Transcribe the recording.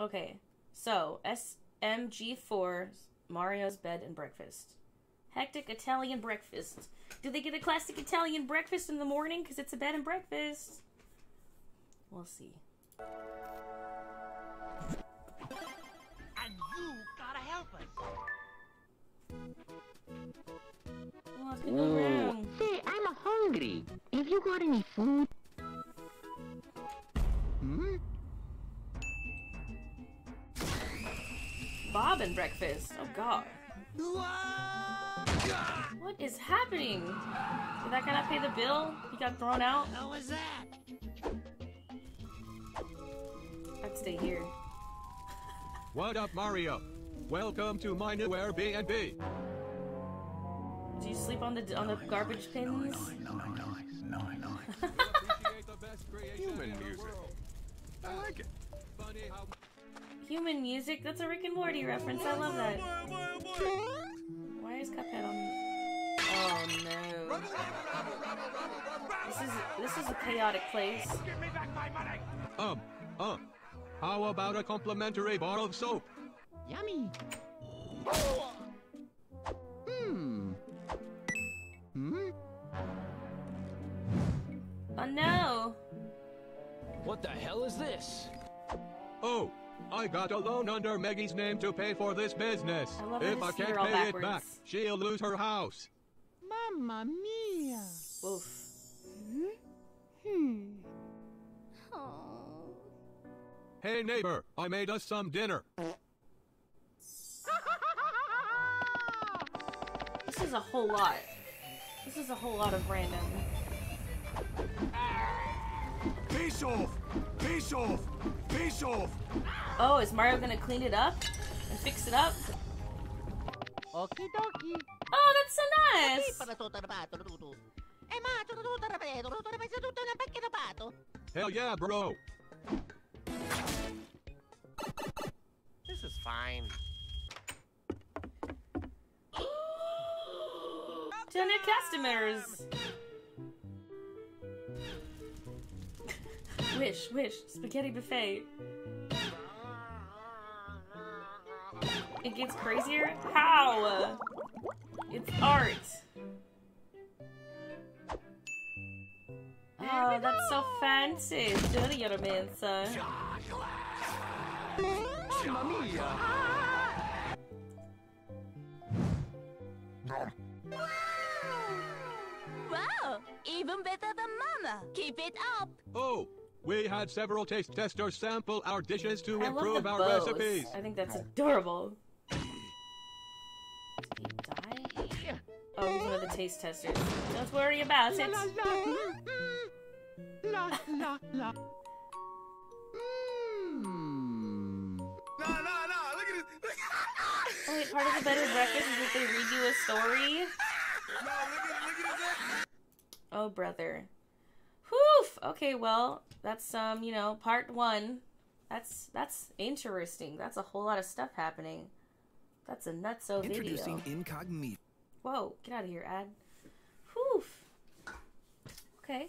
Okay, so SMG4, Mario's Bed and Breakfast. Hectic Italian breakfast. Do they get a classic Italian breakfast in the morning? Because it's a bed and breakfast. We'll see. And you gotta help us. Oh, it's gonna go around. Say, I'm hungry. Have you got any food? Bob and breakfast. Oh god. What is happening? Did that guy not pay the bill? He got thrown out? How was that? I'd stay here. What up, Mario? Welcome to my new Airbnb. Do you sleep on the garbage pins? No. Human music. I like it. Funny how human music? That's a Rick and Morty reference. I love that. Why is Cuphead on? Oh no. This is a chaotic place. Give me back my money. How about a complimentary bar of soap? Yummy. Oh no. What the hell is this? Oh. I got a loan under Maggie's name to pay for this business. If I can't pay it back, she'll lose her house. Mamma mia. Oof. Oh. Hey neighbor, I made us some dinner. This is a whole lot. This is a whole lot of random. Peace off! Peace off! Peace off! Oh, is Mario gonna clean it up? And fix it up? Okie dokie. Oh, that's so nice! Hell yeah, bro! This is fine. To new customers! Wish, wish, spaghetti buffet. It gets crazier? How? It's art. Oh, that's so fancy. Wow, even better than Mama. Keep it up. Oh. We had several taste testers sample our dishes to improve our recipes. I think that's adorable. Did he die? Yeah. Oh, he's one of the taste testers. Don't worry about it. Look at this. Oh, wait, part of the better breakfast is if they read you a story? Look at this. Oh, brother. Woof! Okay, well, that's, you know, part one. That's interesting. That's a whole lot of stuff happening. That's a nutso video. Introducing incognito. Whoa, get out of here, ad. Woof! Okay.